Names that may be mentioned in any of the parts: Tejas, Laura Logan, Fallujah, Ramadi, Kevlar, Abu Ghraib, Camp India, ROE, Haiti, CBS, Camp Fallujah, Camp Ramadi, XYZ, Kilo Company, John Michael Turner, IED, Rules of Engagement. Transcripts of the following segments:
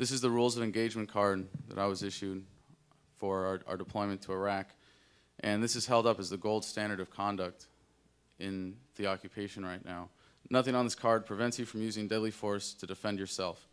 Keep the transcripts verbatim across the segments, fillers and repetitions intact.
This is the rules of engagement card that I was issued for our, our deployment to Iraq. And this is held up as the gold standard of conduct in the occupation right now. Nothing on this card prevents you from using deadly force to defend yourself.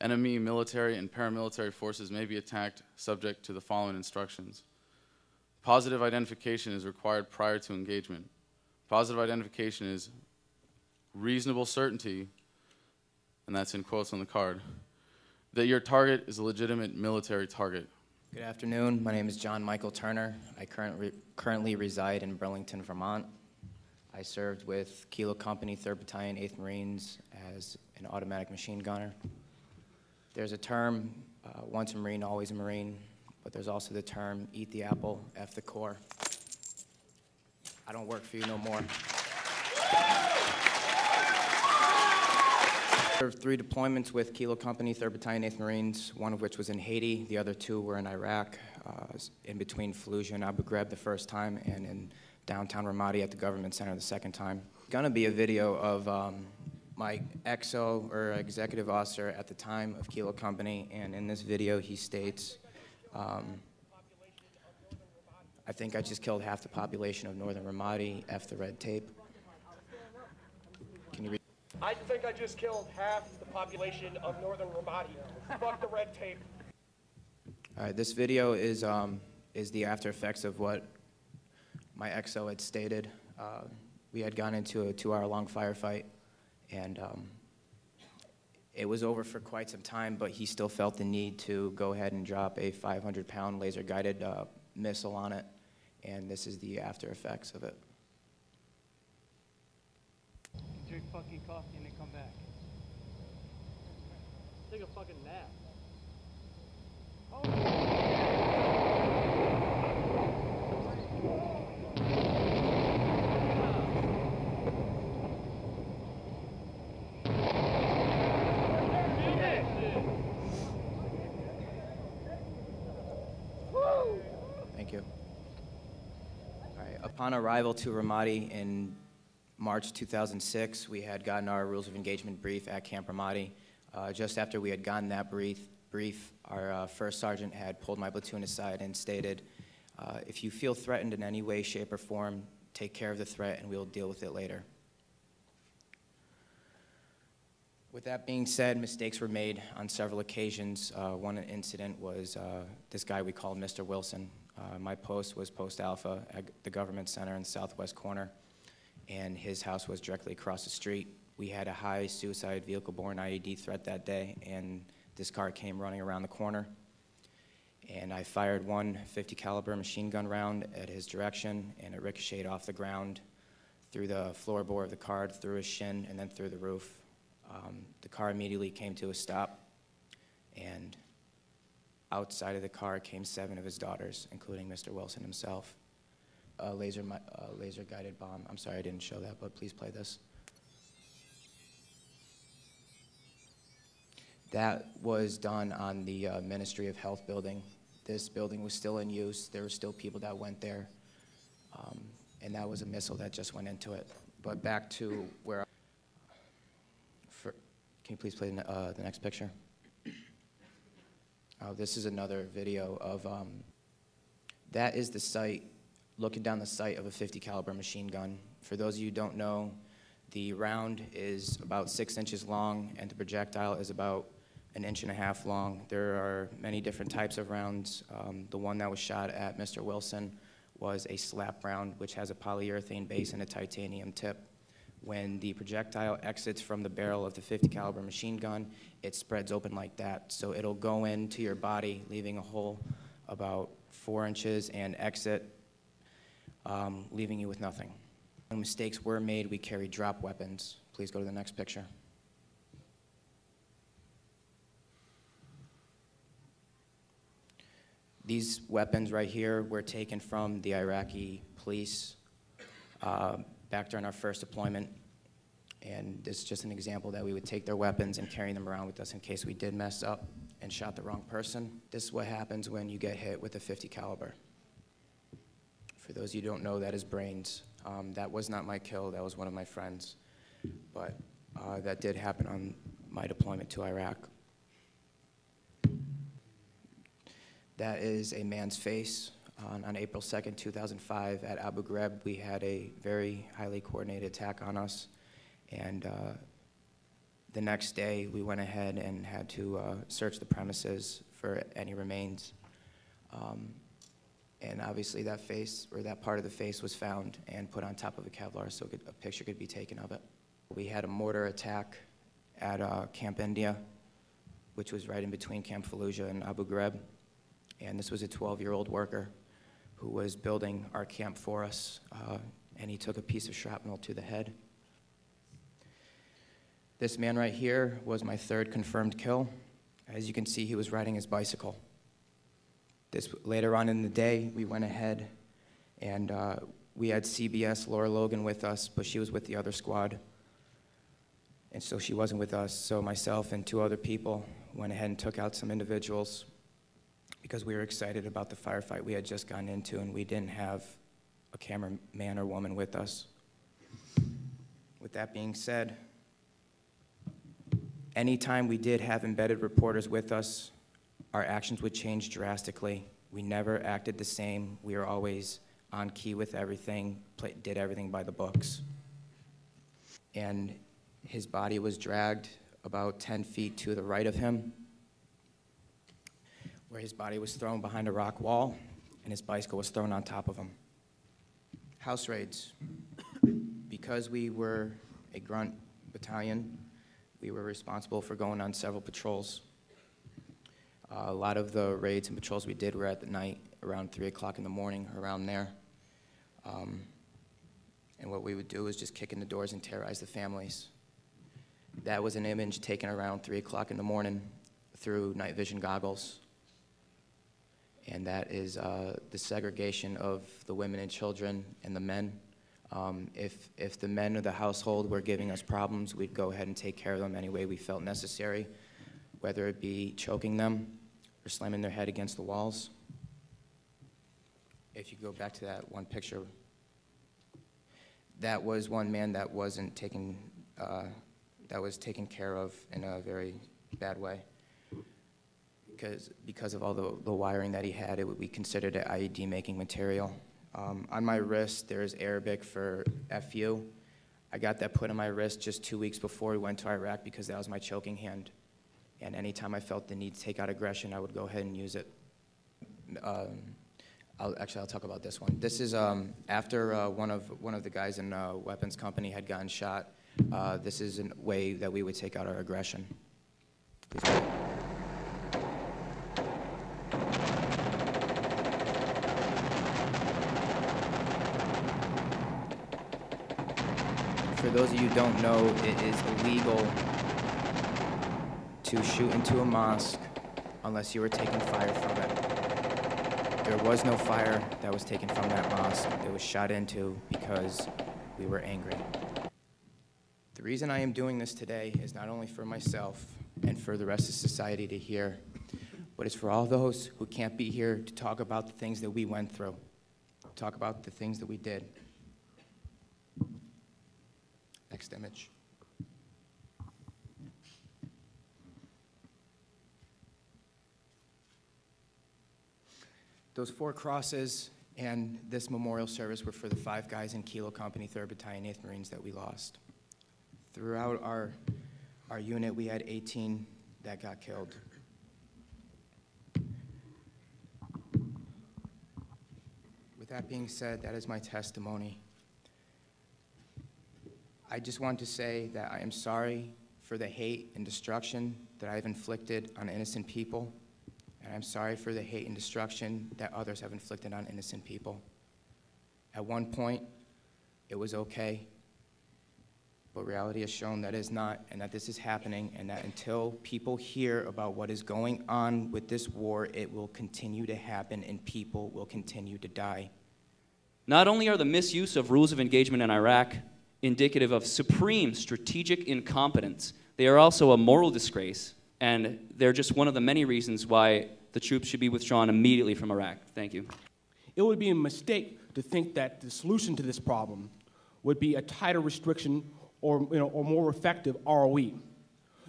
Enemy, military, and paramilitary forces may be attacked subject to the following instructions. Positive identification is required prior to engagement. Positive identification is reasonable certainty, and that's in quotes on the card, that your target is a legitimate military target. Good afternoon. My name is John Michael Turner. I current re currently reside in Burlington, Vermont. I served with Kilo Company, third Battalion, eighth Marines as an automatic machine gunner. There's a term, uh, once a Marine, always a Marine, but there's also the term, eat the apple, F the core. I don't work for you no more. I served three deployments with Kilo Company, third Battalion, eighth Marines, one of which was in Haiti, the other two were in Iraq, uh, in between Fallujah and Abu Ghraib the first time, and in downtown Ramadi at the government center the second time. Gonna be a video of um, my E X O, or executive officer at the time of Kilo Company, and in this video he states, um, I think I just killed half the population of northern Ramadi, F the red tape. Can you read? I think I just killed half the population of northern Ramadi, fuck the red tape. All right, this video is, um, is the after effects of what my E X O had stated. Uh, we had gone into a two hour long firefight, and um, it was over for quite some time, but he still felt the need to go ahead and drop a five hundred pound laser-guided uh, missile on it, and this is the after effects of it. Drink fucking coffee and then come back. Take a fucking nap. Oh. Upon arrival to Ramadi in March two thousand six, we had gotten our rules of engagement brief at Camp Ramadi. Uh, just after we had gotten that brief, brief our uh, first sergeant had pulled my platoon aside and stated, uh, if you feel threatened in any way, shape, or form, take care of the threat and we'll deal with it later. With that being said, mistakes were made on several occasions. Uh, one incident was uh, this guy we called Mister Wilson. Uh, my post was Post Alpha at the government center in the southwest corner, and his house was directly across the street. We had a high suicide vehicle-borne I E D threat that day, and this car came running around the corner. And I fired one fifty caliber machine gun round at his direction, and it ricocheted off the ground, through the floorboard of the car, through his shin, and then through the roof. Um, the car immediately came to a stop, and outside of the car came seven of his daughters, including Mister Wilson himself. A laser, uh, laser guided bomb. I'm sorry I didn't show that, but please play this. That was done on the uh, Ministry of Health building. This building was still in use. There were still people that went there. Um, and that was a missile that just went into it. But back to where I... For, can you please play the, uh, the next picture? Uh, this is another video of, um, that is the sight, looking down the sight of a fifty caliber machine gun. For those of you who don't know, the round is about six inches long and the projectile is about an inch and a half long. There are many different types of rounds. Um, the one that was shot at Mister Wilson was a slap round, which has a polyurethane base and a titanium tip. When the projectile exits from the barrel of the fifty caliber machine gun, it spreads open like that. So it'll go into your body, leaving a hole about four inches and exit, um, leaving you with nothing. When mistakes were made, we carried drop weapons. Please go to the next picture. These weapons right here were taken from the Iraqi police. Uh, back during our first deployment, and this is just an example that we would take their weapons and carry them around with us in case we did mess up and shot the wrong person. This is what happens when you get hit with a fifty caliber. For those of you who don't know, that is brains. Um, that was not my kill, that was one of my friends, but uh, that did happen on my deployment to Iraq. That is a man's face. On, on April second, two thousand five, at Abu Ghraib, we had a very highly coordinated attack on us. And uh, the next day, we went ahead and had to uh, search the premises for any remains. Um, and obviously, that face, or that part of the face, was found and put on top of a Kevlar so could, a picture could be taken of it. We had a mortar attack at uh, Camp India, which was right in between Camp Fallujah and Abu Ghraib. And this was a twelve-year-old worker who was building our camp for us, uh, and he took a piece of shrapnel to the head. This man right here was my third confirmed kill. As you can see, he was riding his bicycle. This, later on in the day, we went ahead, and uh, we had C B S, Laura Logan, with us, but she was with the other squad, and so she wasn't with us. So myself and two other people went ahead and took out some individuals, because we were excited about the firefight we had just gotten into, and we didn't have a cameraman or woman with us. With that being said, anytime we did have embedded reporters with us, our actions would change drastically. We never acted the same. We were always on key with everything, play, did everything by the books. And his body was dragged about ten feet to the right of him, where his body was thrown behind a rock wall and his bicycle was thrown on top of him. House raids. Because we were a grunt battalion, we were responsible for going on several patrols. Uh, a lot of the raids and patrols we did were at the night, around three o'clock in the morning, around there. Um, and what we would do is just kick in the doors and terrorize the families. That was an image taken around three o'clock in the morning through night vision goggles. And that is uh, the segregation of the women and children and the men. Um, if, if the men of the household were giving us problems, we'd go ahead and take care of them any way we felt necessary, whether it be choking them or slamming their head against the walls. If you go back to that one picture, that was one man that wasn't taken, uh, that was taken care of in a very bad way. Because, because of all the, the wiring that he had, it would be considered an I E D making material. Um, on my wrist, there is Arabic for F U. I got that put on my wrist just two weeks before we went to Iraq because that was my choking hand. And anytime I felt the need to take out aggression, I would go ahead and use it. Um, I'll, actually, I'll talk about this one. This is um, after uh, one, of, one of the guys in uh, weapons company had gotten shot. Uh, this is a way that we would take out our aggression. Please. For those of you who don't know, it is illegal to shoot into a mosque unless you were taking fire from it. There was no fire that was taken from that mosque. It was shot into because we were angry. The reason I am doing this today is not only for myself and for the rest of society to hear, but it's for all those who can't be here to talk about the things that we went through, talk about the things that we did. Next image. Those four crosses and this memorial service were for the five guys in Kilo Company, third Battalion, eighth Marines that we lost. Throughout our, our unit, we had eighteen that got killed. With that being said, that is my testimony. I just want to say that I am sorry for the hate and destruction that I have inflicted on innocent people, and I'm sorry for the hate and destruction that others have inflicted on innocent people. At one point, it was okay, but reality has shown that it is not, and that this is happening, and that until people hear about what is going on with this war, it will continue to happen, and people will continue to die. Not only are the misuse of rules of engagement in Iraq indicative of supreme strategic incompetence, they are also a moral disgrace, and they're just one of the many reasons why the troops should be withdrawn immediately from Iraq. Thank you. It would be a mistake to think that the solution to this problem would be a tighter restriction or, you know, or more effective R O E.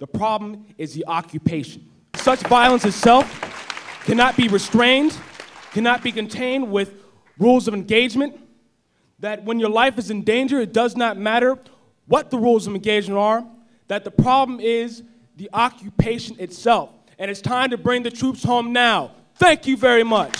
The problem is the occupation. Such violence itself cannot be restrained, cannot be contained with rules of engagement, that when your life is in danger, it does not matter what the rules of engagement are, that the problem is the occupation itself. And it's time to bring the troops home now. Thank you very much.